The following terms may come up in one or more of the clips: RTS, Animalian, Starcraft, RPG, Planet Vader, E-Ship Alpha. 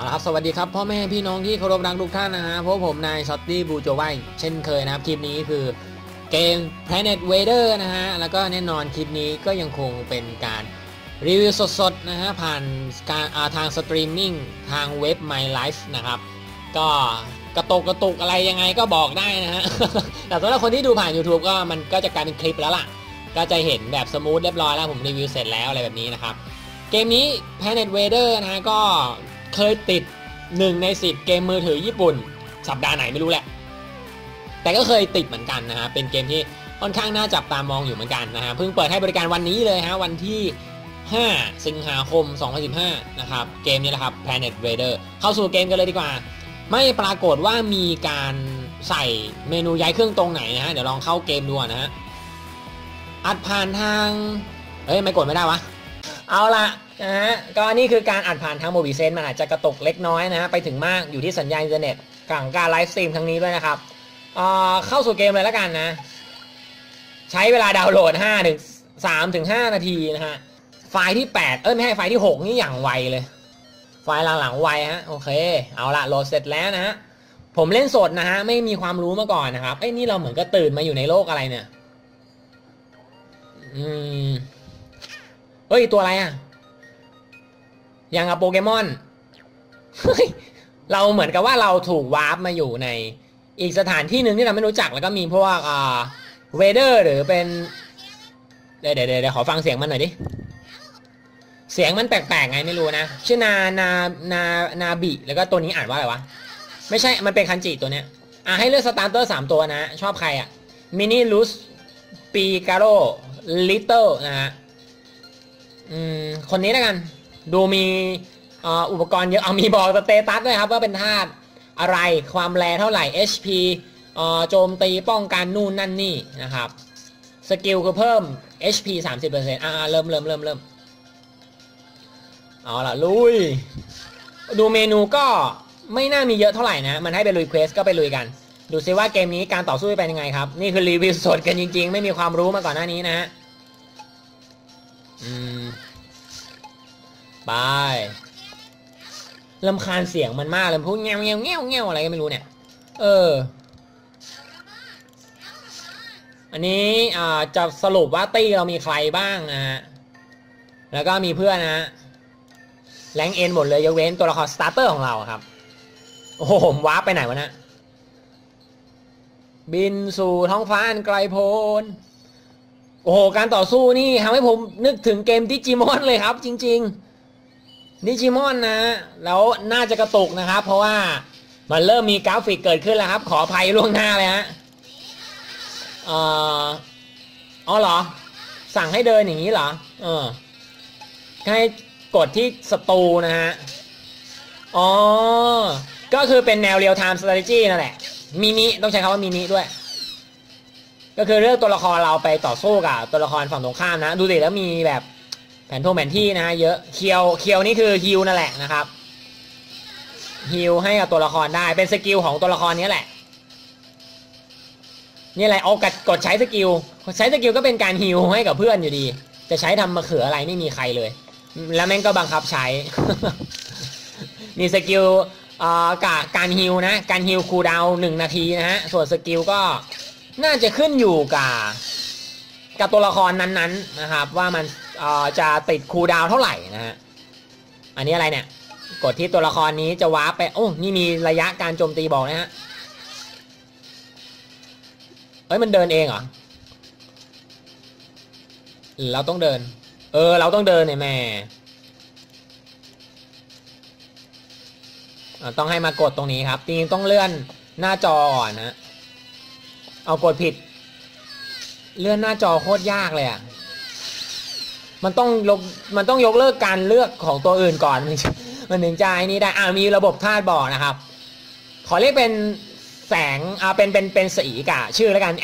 เอาละครับสวัสดีครับพ่อแม่พี่น้องที่เคารพรักทุกท่านนะฮะพบผมนายช็อตตี้บูโจไวเช่นเคยนะครับคลิปนี้คือเกม Planet Vader นะฮะแล้วก็แน่นอนคลิปนี้ก็ยังคงเป็นการรีวิวสดๆนะฮะผ่านการทางสตรีมมิ่งทางเว็บ My Life นะครับก็กระตุกอะไรยังไงก็บอกได้นะฮะ แต่สำหรับคนที่ดูผ่าน YouTube ก็มันก็จะกลายเป็นคลิปแล้วล่ะก็จะเห็นแบบสมูทเรียบร้อยแล้วผมรีวิวเสร็จแล้วอะไรแบบนี้นะครับเกมนี้ Planet Vader นะฮะก็เคยติด1ใน10เกมมือถือญี่ปุ่นสัปดาห์ไหนไม่รู้แหละแต่ก็เคยติดเหมือนกันนะฮะเป็นเกมที่ค่อนข้างน่าจับตามองอยู่เหมือนกันนะฮะเพิ่งเปิดให้บริการวันนี้เลยฮะวันที่5 สิงหาคม 2015นะครับเกมนี้แหละครับ Planet Vader เข้าสู่เกมกันเลยดีกว่าไม่ปรากฏว่ามีการใส่เมนูย้ายเครื่องตรงไหนนะฮะเดี๋ยวลองเข้าเกมดูนะฮะอัดผ่านทางไม่กดไม่ได้วะเอาละนะฮะก็นี่คือการอัดผ่านทางโมบิเซนมันอาจจะกระตุกเล็กน้อยนะฮะไปถึงมากอยู่ที่สัญญาณอินเทอร์เน็ตของการไลฟ์สตรีมครั้งนี้ด้วยนะครับเข้าสู่เกมเลยแล้วกันนะใช้เวลาดาวน์โหลด3 ถึง 5 นาทีนะฮะไฟล์ที่8ไม่ใช่ไฟล์ที่6นี่อย่างไวเลยไฟล์หลังๆไวฮะโอเคเอาละโหลดเสร็จแล้วนะฮะผมเล่นสดนะฮะไม่มีความรู้มาก่อนนะครับนี่เราเหมือนก็ตื่นมาอยู่ในโลกอะไรเนี่ยตัวอะไรอะอย่างกับโปเกมอน เราเหมือนกับว่าเราถูกวาร์ปมาอยู่ในอีกสถานที่หนึ่งที่เราไม่รู้จักแล้วก็มีพวกเวเดอร์หรือเป็นเดี๋ยวขอฟังเสียงมันหน่อยดิเสียงมันแปลกๆไงไม่รู้นะชื่อนาบิแล้วก็ตัวนี้อ่านว่าอะไรวะไม่ใช่มันเป็นคันจิตัวเนี้ยให้เลือกสตาร์เตอร์3 ตัวนะชอบใครอะมินิลูสปีกาโร่ลิตเติ้ลนะฮะคนนี้แล้วกันดูมีอุปกรณ์เยอะเอามีบอกสเตตัสด้วยครับว่าเป็นธาตุอะไรความแรงเท่าไหร่ HP โจมตีป้องกันนู่นนั่นนี่นะครับสกิลคือเพิ่ม HP 30% เริ่มเอาล่ะลุยดูเมนูก็ไม่น่ามีเยอะเท่าไหร่นะมันให้ไปลุยเควสก็ไปลุยกันดูซิว่าเกมนี้การต่อสู้เป็นยังไงครับนี่คือรีวิวสดกันจริงๆไม่มีความรู้มาก่อนหน้านี้นะฮะไปรำคาญเสียงมันมากเลยพูดเงี้ยวเงี้ยวเงี้ยวเงี้ยวอะไรก็ไม่รู้เนี่ยอันนี้จะสรุปว่าตี้เรามีใครบ้างนะฮะแล้วก็มีเพื่อนนะฮะแรงเอ็นหมดเลยยกเว้นตัวละครสตาร์เตอร์ของเราครับโอ้โหผมว้าไปไหนวะนะบินสู่ท้องฟ้าอันไกลโพ้นโอ้โหการต่อสู้นี่ทำให้ผมนึกถึงเกมดิจิมอนเลยครับจริงๆดิจิมอนนะแล้วน่าจะกระตุกนะครับเพราะว่ามันเริ่มมีกราฟิกเกิดขึ้นแล้วครับขออภัยล่วงหน้าเลยฮะอ๋อเหรอสั่งให้เดินอย่างนี้เหรอให้กดที่สตูนะฮะอ๋อก็คือเป็นแนวเรียลไทม์สตราทีจี้นั่นแหละมินิต้องใช้คำว่ามินิด้วยก็คือเลือกตัวละครเราไปต่อสู้กับตัวละครฝั่งตรงข้ามนะดูดิแล้วมีแบบแผนที่นะฮะเยอะเคียวนี่คือฮิลนั่นแหละนะครับฮิลให้กับตัวละครได้เป็นสกิลของตัวละครนี้แหละนี่อะไรเอากดใช้สกิลก็เป็นการฮิลให้กับเพื่อนอยู่ดีจะใช้ทำมะเขืออะไรไม่มีใครเลยแล้วแม่งก็บังคับใช้ มีสกิลการฮิลนะการฮิลคูลดาวน์1 นาทีนะฮะส่วนสกิลก็น่าจะขึ้นอยู่กับตัวละครนั้นๆนะครับว่ามันจะติดคูลดาวน์เท่าไหร่นะฮะอันนี้อะไรเนี่ยกดที่ตัวละครนี้จะวาร์ปไปโอ้นี่มีระยะการโจมตีบอกนะฮะมันเดินเองเหรอเราต้องเดินเราต้องเดินเนี่ยแม่ต้องให้มากดตรงนี้ครับจริงๆต้องเลื่อนหน้าจอก่อนนะเอากดผิดเลื่อนหน้าจอโคตรยากเลยอ่ะมันต้องยกเลิกการเลือกของตัวอื่นก่อนมันถึงจะไอ้นี่ได้มีระบบธาตุบอกนะครับขอเรียกเป็นแสงเป็นสีกะชื่อแล้วกัน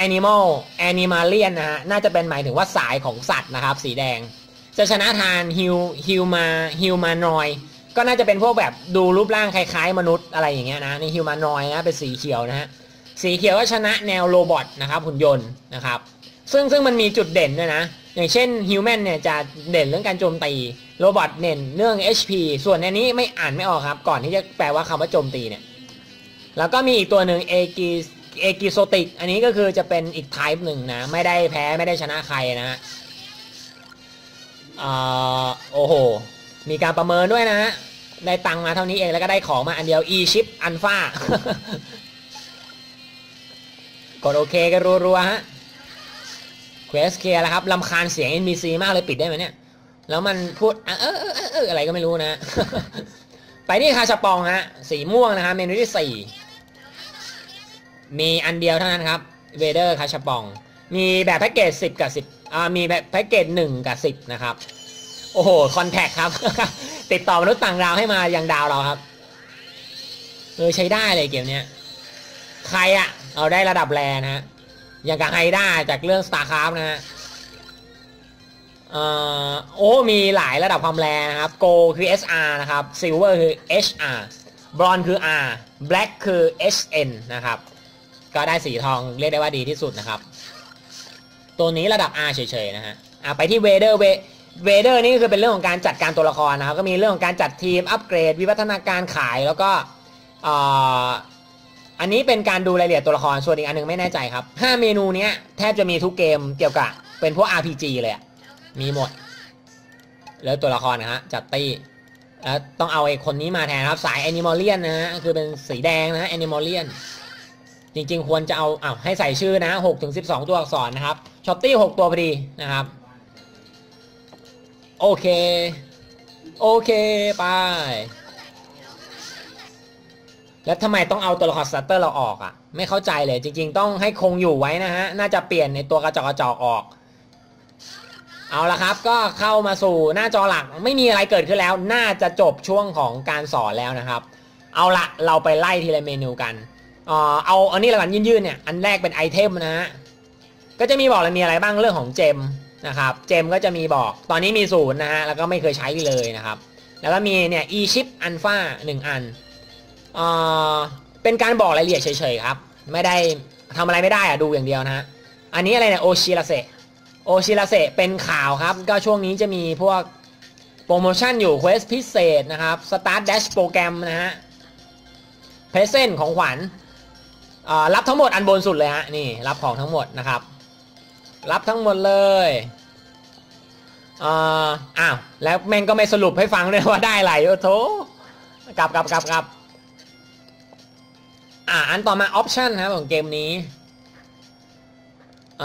Animalian นะฮะน่าจะเป็นหมายถึงว่าสายของสัตว์นะครับสีแดงจะชนะทานฮิวมานอยก็น่าจะเป็นพวกแบบดูรูปร่างคล้ายๆมนุษย์อะไรอย่างเงี้ยนะนี่ฮิวมานอยนะเป็นสีเขียวนะฮะสีเขียวก็ชนะแนวโรบอทนะครับหุ่นยนต์นะครับซึ่งมันมีจุดเด่นด้วยนะอย่างเช่นฮิวแมนเนี่ยจะเด่นเรื่องการโจมตี โรบอทเน้นเรื่อง HP ส่วนในนี้ไม่อ่านไม่ออกครับก่อนที่จะแปลว่าคำว่าโจมตีเนี่ยแล้วก็มีอีกตัวหนึ่งเอกิโซติกอันนี้ก็คือจะเป็นอีก type หนึ่งนะไม่ได้แพ้ไม่ได้ชนะใครนะฮะโอ้โหมีการประเมินด้วยนะฮะได้ตังมาเท่านี้เองแล้วก็ได้ของมาอันเดียว E-Ship Alpha กดโอเคก็รัวๆฮะเควสเคลียร์แล้วครับรำคาญเสียง NPC มากเลยปิดได้ไหมเนี่ยแล้วมันพูดอะไรก็ไม่รู้นะไปที่คาชาปองฮะสีม่วงนะครับเมนูที่ 4มีอันเดียวเท่านั้นครับเวเดอร์คาชาปองมีแบบแพ็กเกจ10กับ10มีแบบแพ็กเกจ1กับ10นะครับโอ้โหคอนแทคครับ ติดต่อมนุษย์ต่างดาวให้มายังดาวเราครับใช้ได้เลยเกมเนี้ยใครอะเอาได้ระดับแรนะฮะอย่างกับไฮด้าจากเรื่อง Starcraft นะฮะโอ้มีหลายระดับความแรงนะครับโกคือ SR นะครับ Silver คือ HR Bronze คือ R Black คือ HN นะครับก็ได้สีทองเรียกได้ว่าดีที่สุดนะครับตัวนี้ระดับ R เฉยๆนะฮะไปที่ Vader Vader นี่คือเป็นเรื่องของการจัดการตัวละครนะครับก็มีเรื่องของการจัดทีมอัปเกรดวิวัฒนาการขายแล้วก็อันนี้เป็นการดูรายละเอียดตัวละครส่วนอีกอันนึงไม่แน่ใจครับ5เมนูนี้แทบจะมีทุกเกมเกี่ยวกับเป็นพวก RPG เลยมีหมดแล้วตัวละครนะฮะจัดตี้แล้วต้องเอาไอ้คนนี้มาแทนครับสายแอนิมอลเลียนนะฮะคือเป็นสีแดงนะฮะแอนิมอลเลียนจริงๆควรจะเอาให้ใส่ชื่อนะ6 ถึง 12ตัวอักษรนะครับช็อตตี้6ตัวพอดีนะครับโอเคไปแล้วทำไมต้องเอาตัวละครสตาร์เตอร์เราออกอ่ะไม่เข้าใจเลยจริงๆต้องให้คงอยู่ไว้นะฮะน่าจะเปลี่ยนในตัวกระจอกออกเอาละครับก็เข้ามาสู่หน้าจอหลักไม่มีอะไรเกิดขึ้นแล้วน่าจะจบช่วงของการสอนแล้วนะครับเอาละเราไปไล่ทีละเมนูกันเอาอันนี้ละกันยืนๆเนี่ยอันแรกเป็นไอเทมนะฮะก็จะมีบอกเลยมีอะไรบ้างเรื่องของเจมนะครับเจมก็จะมีบอกตอนนี้มี0นะฮะแล้วก็ไม่เคยใช้เลยนะครับแล้วก็มีเนี่ย E-Ship Alpha 1 อันเป็นการบอกรายละเอียดเฉยๆครับไม่ได้ทำอะไรไม่ได้อะดูอย่างเดียวนะฮะอันนี้อะไรเนี่ยโอชิราเซเป็นข่าวครับก็ช่วงนี้จะมีพวกโปรโมชั่นอยู่เควสพิเศษนะครับสตาร์ทแดชโปรแกรมนะฮะเพรสเซนต์ของขวัญรับทั้งหมดอันบนสุดเลยฮะนี่รับของทั้งหมดนะครับรับทั้งหมดเลยแล้วแม่งก็ไม่สรุปให้ฟังเลยว่าได้อะไรโอ้โถกลับอันต่อมาออปชั่นครับของเกมนี้เ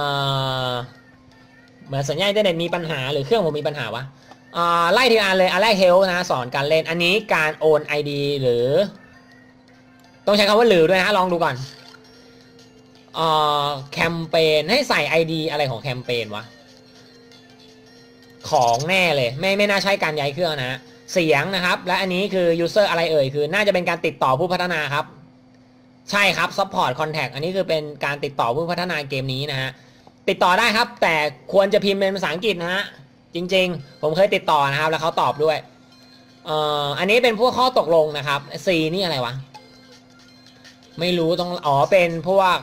หมือนสัญญาณอินเทอร์เน็ตมีปัญหาหรือเครื่องผมมีปัญหาวะไล่ทีละอันเลยอันแรกเฮลนะสอนการเล่นอันนี้การโอนไอดีหรือต้องใช้คำว่าหรือด้วยนะลองดูก่อนแคมเปญให้ใส่ ID อะไรของแคมเปญวะของแน่เลยไม่น่าใช้การย้ายเครื่องนะเสียงนะครับและอันนี้คือ user อะไรเอ่ยคือน่าจะเป็นการติดต่อผู้พัฒนาครับใช่ครับ support contact อันนี้คือเป็นการติดต่อผู้พัฒนาเกมนี้นะฮะติดต่อได้ครับแต่ควรจะพิมพ์เป็นภาษาอังกฤษนะฮะจริงๆผมเคยติดต่อนะครับแล้วเขาตอบด้วยอันนี้เป็นพวกข้อตกลงนะครับ C นี่อะไรวะไม่รู้ต้องเป็นพวก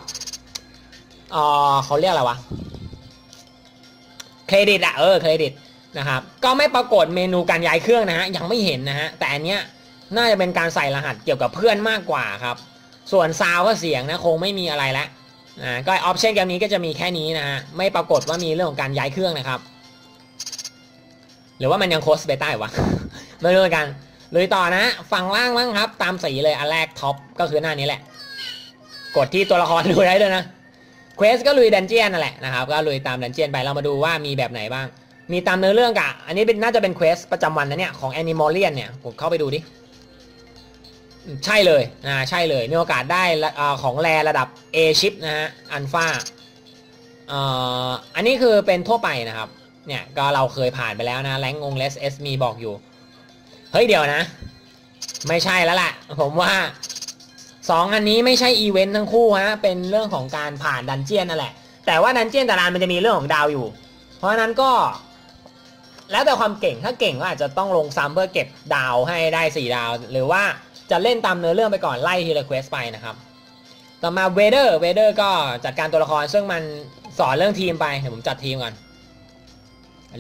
เขาเรียกอะไรวะเครดิตเครดิตนะครับก็ไม่ปรากฏเมนูการย้ายเครื่องนะฮะยังไม่เห็นนะฮะแต่อันเนี้ยน่าจะเป็นการใส่รหัสเกี่ยวกับเพื่อนมากกว่าครับส่วนซาวก็เสียงนะคงไม่มีอะไรละก็ออปชั่นเกมนี้ก็จะมีแค่นี้นะฮะไม่ปรากฏว่ามีเรื่องของการย้ายเครื่องนะครับหรือว่ามันยังโคสเบต้าวะไม่รู้เหมือนกันเลยต่อนะฝั่งล่างบ้างครับตามสีเลยอันแรกท็อปก็คือหน้านี้แหละกดที่ตัวละครดูได้เลยนะเควสก็ลุยดันเจียนนั่นแหละนะครับก็ลุยตามดันเจียนไปเรามาดูว่ามีแบบไหนบ้างมีตามเนื้อเรื่องกะอันนี้น่าจะเป็นเควสประจำวันนะเนี่ยของแอนิมอลเลียนเนี่ยผมเข้าไปดูดิใช่เลยใช่เลยมีโอกาสได้ของแรระดับ A-Ship นะฮะ Alpha อันนี้คือเป็นทั่วไปนะครับเนี่ยก็เราเคยผ่านไปแล้วนะแรงง SS มีบอกอยู่เฮ้ยเดี๋ยวนะไม่ใช่แล้วล่ะผมว่า2อันนี้ไม่ใช่อีเวนต์ทั้งคู่ฮะเป็นเรื่องของการผ่านดันเจียนนั่นแหละแต่ว่าดันเจียนแต่ละอันมันจะมีเรื่องของดาวอยู่เพราะฉะนั้นก็แล้วแต่ความเก่งถ้าเก่งก็อาจจะต้องลงซ้ำเพื่อเก็บดาวให้ได้4ดาวหรือว่าจะเล่นตามเนื้อเรื่องไปก่อนไล่ทีละเควสไปนะครับต่อมาเวเดอร์ก็จัดการตัวละครซึ่งมันสอนเรื่องทีมไปเดี๋ยวผมจัดทีมก่อน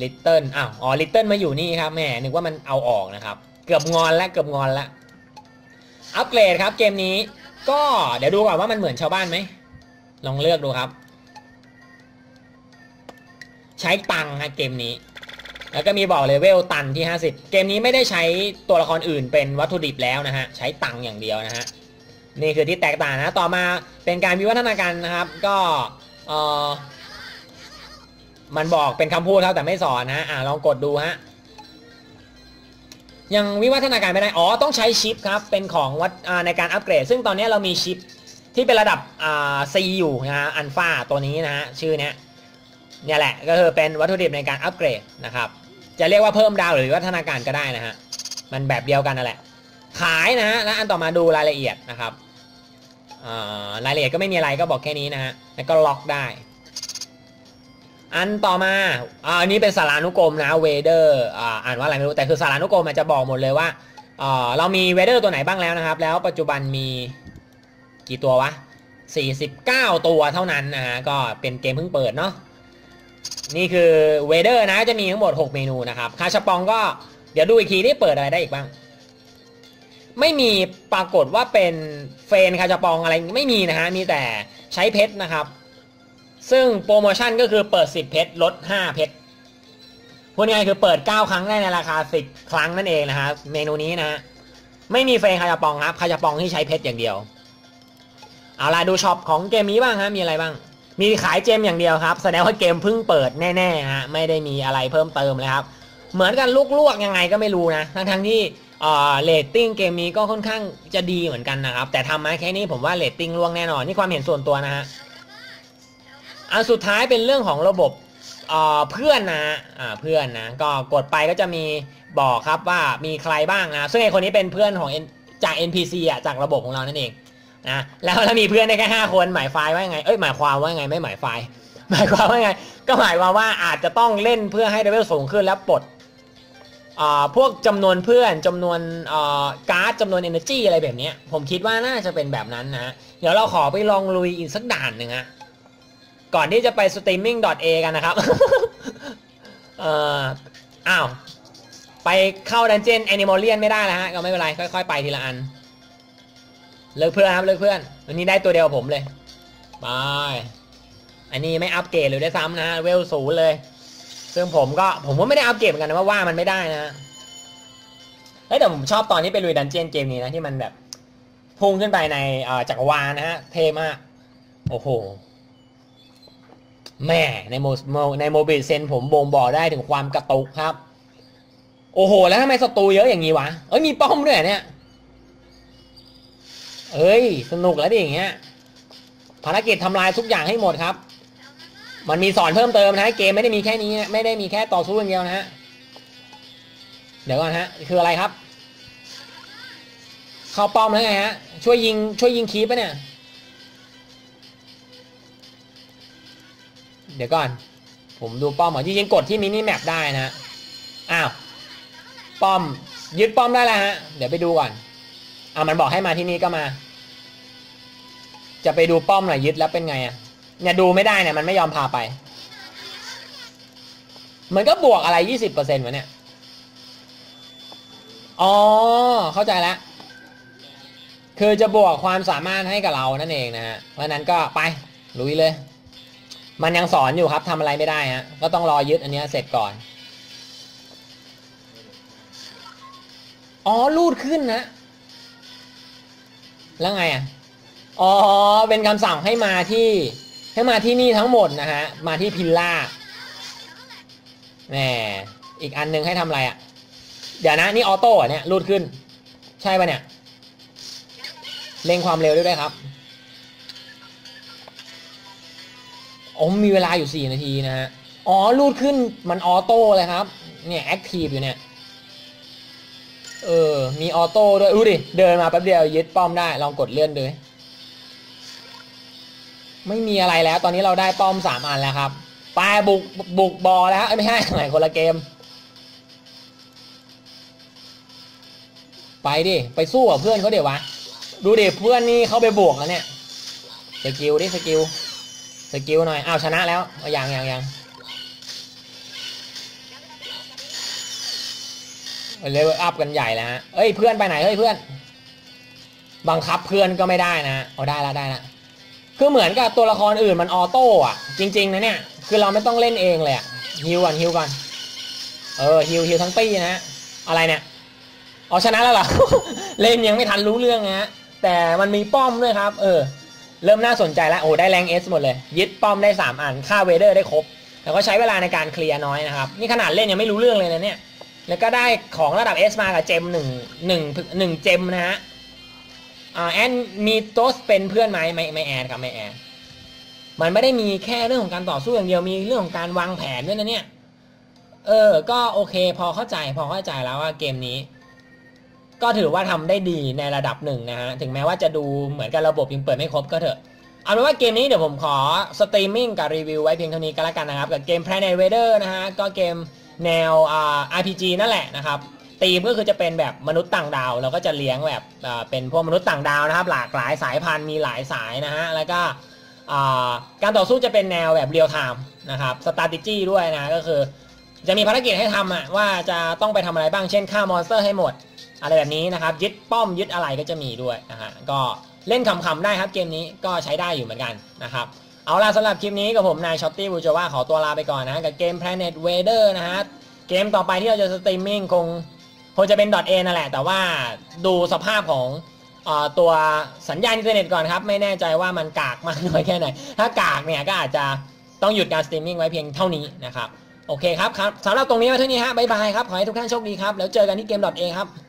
ลิตเติ้ลอ้าวอ๋อลิตเติ้ลมาอยู่นี่ครับแหมนึกว่ามันเอาออกนะครับเกือบงอนแล้วเกือบงอนแล้วอัปเกรดครับเกมนี้ก็เดี๋ยวดูก่อนว่ามันเหมือนชาวบ้านไหมลองเลือกดูครับใช้ตังค์เกมนี้แล้วก็มีบอกเลเวลตันที่50เกมนี้ไม่ได้ใช้ตัวละครอื่นเป็นวัตถุดิบแล้วนะฮะใช้ตังค์อย่างเดียวนะฮะนี่คือที่แตกต่างนะต่อมาเป็นการวิวัฒนาการนะครับก็มันบอกเป็นคำพูดเท่าแต่ไม่สอนนะลองกดดูฮะยังวิวัฒนาการไม่ได้อ๋อต้องใช้ชิปครับเป็นของวัดในการอัปเกรดซึ่งตอนนี้เรามีชิปที่เป็นระดับC อยู่นะฮะอัลฟาตัวนี้นะฮะชื่อเนี้ยเนี่ยแหละก็คือเป็นวัตถุดิบในการอัปเกรดนะครับจะเรียกว่าเพิ่มดาวหรือวัฒนาการก็ได้นะฮะมันแบบเดียวกันนั่นแหละขายนะฮะแล้วอันต่อมาดูรายละเอียดนะครับรายละเอียดก็ไม่มีอะไรก็บอกแค่นี้นะฮะแล้วก็ล็อกได้อันต่อมาอันนี้เป็นสารานุกรมนะเวเดอร์อ่านว่าอะไรไม่รู้แต่คือสารานุกรมมันจะบอกหมดเลยว่าเรามีเวเดอร์ตัวไหนบ้างแล้วนะครับแล้วปัจจุบันมีกี่ตัววะ49ตัวเท่านั้นนะฮะก็เป็นเกมเพิ่งเปิดเนาะนี่คือเวเดอร์นะจะมีทั้งหมด6เมนูนะครับคาชปองก็เดี๋ยวดูอีกทีได้เปิดอะไรได้อีกบ้างไม่มีปรากฏว่าเป็นเฟนคาชปองอะไรไม่มีนะฮะมีแต่ใช้เพชรนะครับซึ่งโปรโมชั่นก็คือเปิด10เพชรลด5เพชรพูดง่ายคือเปิด9ครั้งได้ในราคา10ครั้งนั่นเองนะครับเมนูนี้นะไม่มีเฟนคาชปองครับคาชปองที่ใช้เพชรอย่างเดียวเอาล่ะดูช็อปของเกมนี้บ้างฮะมีอะไรบ้างมีขายเจมอย่างเดียวครับแสดงว่าเกมเพิ่งเปิดแน่ๆฮะไม่ได้มีอะไรเพิ่มเติมเลยครับเหมือนกันลวกๆยังไงก็ไม่รู้นะทั้งที่เรตติ้งเกมนี้ก็ค่อนข้างจะดีเหมือนกันนะครับแต่ทำมาแค่นี้ผมว่าเรตติ้งล่วงแน่นอนนี่ความเห็นส่วนตัวนะฮะอันสุดท้ายเป็นเรื่องของระบบเพื่อนนะเพื่อนนะก็กดไปก็จะมีบอกครับว่ามีใครบ้างนะซึ่งไอคนนี้เป็นเพื่อนของจาก NPC อ่ะจากระบบของเรานั่นเองนะแล้วมีเพื่อนได้แค่5คนหมายไฟว่าไงหมายความว่าไงไม่หมายไฟหมายความว่าไงก็หมายความว่าอาจจะต้องเล่นเพื่อให้เลเวลสูงขึ้นแล้วปลดพวกจำนวนเพื่อนจำนวนการ์ดจำนวน energy อะไรแบบนี้ผมคิดว่าน่าจะเป็นแบบนั้นนะเดี๋ยวเราขอไปลองลุยอีกสักด่านหนึ่งฮะก่อนที่จะไป streaming.a กันนะครับอ้าวไปเข้า Dungeon Animalian ไม่ได้แล้วฮะก็ไม่เป็นไรค่อยๆไปทีละอันเลิกเพื่อนครับเลิกเพื่อนวันนี้ได้ตัวเดียวผมเลยบายอันนี้ไม่อัปเกรดเลยได้ซ้ำนะเวลสูงเลยซึ่งผมก็ไม่ได้อัปเกรดเหมือนกันนะว่ามันไม่ได้นะเฮ้ยแต่ผมชอบตอนนี้ไปลุยดันเจียนเกมนี้นะที่มันแบบพุ่งขึ้นไปในจักรวาลนะฮะเท่มากโอ้โหแม่ในโมบิลเซนผมบ่งบอกได้ถึงความกระตุกครับโอ้โหแล้วทำไมศัตรูเยอะอย่างนี้วะเอ้ยมีป้อมด้วยเนี่ยเอ้ยสนุกแล้วดิอย่างเงี้ยภารกิจทำลายทุกอย่างให้หมดครับมันมีสอนเพิ่มเติมนะเกมไม่ได้มีแค่นี้ไม่ได้มีแค่ต่อสู้อย่างเดียวนะฮะเดี๋ยวก่อนฮะคืออะไรครับเข้าป้อมแล้วไงฮะช่วยยิงคีปป่ะเนี่ยเดี๋ยวก่อนผมดูป้อมจริงๆกดที่มินิแมปได้นะอ้าวป้อมยึดป้อมได้แล้วฮะเดี๋ยวไปดูก่อนมันบอกให้มาที่นี่ก็มาจะไปดูป้อมหน่อยยึดแล้วเป็นไงเนี่ยดูไม่ได้เนี่ยมันไม่ยอมพาไปมันก็บวกอะไร 20% วะเนี่ยอ๋อเข้าใจแล้วคือจะบวกความสามารถให้กับเรานั่นเองนะฮะเพราะนั้นก็ไปลุยเลยมันยังสอนอยู่ครับทำอะไรไม่ได้ฮะก็ต้องรอยึดอันนี้เสร็จก่อนอ๋อลูดขึ้นนะแล้วไงอ๋อเป็นคำสั่งให้มาที่นี่ทั้งหมดนะฮะมาที่พิลล่าแหมอีกอันนึงให้ทำอะไรเดี๋ยวนะนี่ออโต้เนี่ยรูดขึ้นใช่ป่ะเนี่ยเร่งความเร็วด้วยครับอ๋อมีเวลาอยู่4นาทีนะฮะอ๋อรูดขึ้นมันออโต้เลยครับเนี่ยแอคทีฟอยู่เนี่ยมีออโต้ด้วยดูดิเดินมาแป๊บเดียวยึดป้อมได้ลองกดเลื่อนดูไม่มีอะไรแล้วตอนนี้เราได้ป้อม3อันแล้วครับไปบุกบอแล้วไม่ใช่ไหนคนละเกมไปดิไปสู้กับเพื่อนเขาเดี๋ยววะดูดิเพื่อนนี่เขาไปบวกแล้วเนี่ยสกิลดิสกิลหน่อยอ้าวชนะแล้วยัง เลเวลอัพกันใหญ่แล้วฮะเอ้ยเพื่อนไปไหนเฮ้ยเพื่อนบังคับเพื่อนก็ไม่ได้นะเอาได้ละได้ละคือเหมือนกับตัวละครอื่นมันออโต้อะจริงๆนะเนี่ยคือเราไม่ต้องเล่นเองเลยอะฮิวก่อนฮิวก่อนฮิวทั้งปีนะฮะอะไรเนี่ยเอาชนะแล้วเหรอ เล่นยังไม่ทันรู้เรื่องนะฮะแต่มันมีป้อมด้วยครับเริ่มน่าสนใจแล้วโอ้ได้แรง S หมดเลยยึดป้อมได้3อันฆ่าเวเดอร์ได้ครบแล้วก็ใช้เวลาในการเคลียร์น้อยนะครับนี่ขนาดเล่นยังไม่รู้เรื่องเลยนะเนี่ยแล้วก็ได้ของระดับ S มากับเจมหนึ่งเจมนะฮะแอนมีโต๊สเป็นเพื่อนไหมไม่แอนครับไม่แอนมันไม่ได้มีแค่เรื่องของการต่อสู้อย่างเดียวมีเรื่องของการวางแผนด้วยนะเนี่ยก็โอเคพอเข้าใจแล้วว่าเกมนี้ก็ถือว่าทำได้ดีในระดับหนึ่งนะฮะถึงแม้ว่าจะดูเหมือนกับระบบยังเปิดไม่ครบก็เถอะเอาเป็นว่าเกมนี้เดี๋ยวผมขอสตรีมมิ่งกับรีวิวไว้เพียงเท่านี้ก็แล้วกันนะครับกับเกม Planet Vader นะฮะก็เกมแนว RPG นั่นแหละนะครับตีมก็คือจะเป็นแบบมนุษย์ต่างดาวเราก็จะเลี้ยงแบบเป็นพวกมนุษย์ต่างดาวนะครับหลากหลายสายพันธุ์มีหลายสายนะฮะแล้วก็การต่อสู้จะเป็นแนวแบบเรียลไทม์นะครับ strategy ด้วยนะก็คือจะมีภารกิจให้ทำอะว่าจะต้องไปทำอะไรบ้างเช่นฆ่ามอนสเตอร์ให้หมดอะไรแบบนี้นะครับยึดป้อมยึดอะไรก็จะมีด้วยนะฮะก็เล่นคำๆได้ครับเกมนี้ก็ใช้ได้อยู่เหมือนกันนะครับเอาล่ะสำหรับคลิปนี้กับผมนายช็อตตี้บูโจว่าขอตัวลาไปก่อนนะกับเกม Planet Vader นะฮะเกมต่อไปที่เราจะสตรีมมิ่งคงจะเป็น .a นั่นแหละแต่ว่าดูสภาพของตัวสัญญาณอินเทอร์เน็ตก่อนครับไม่แน่ใจว่ามันกากมากน้อยแค่ไหนถ้ากากเนี่ยก็อาจจะต้องหยุดการสตรีมมิ่งไว้เพียงเท่านี้นะครับโอเคครับสำหรับตรงนี้ไว้เท่านี้ฮะบ๊ายบายครับขอให้ทุกท่านโชคดีครับแล้วเจอกันที่เกม .a ครับ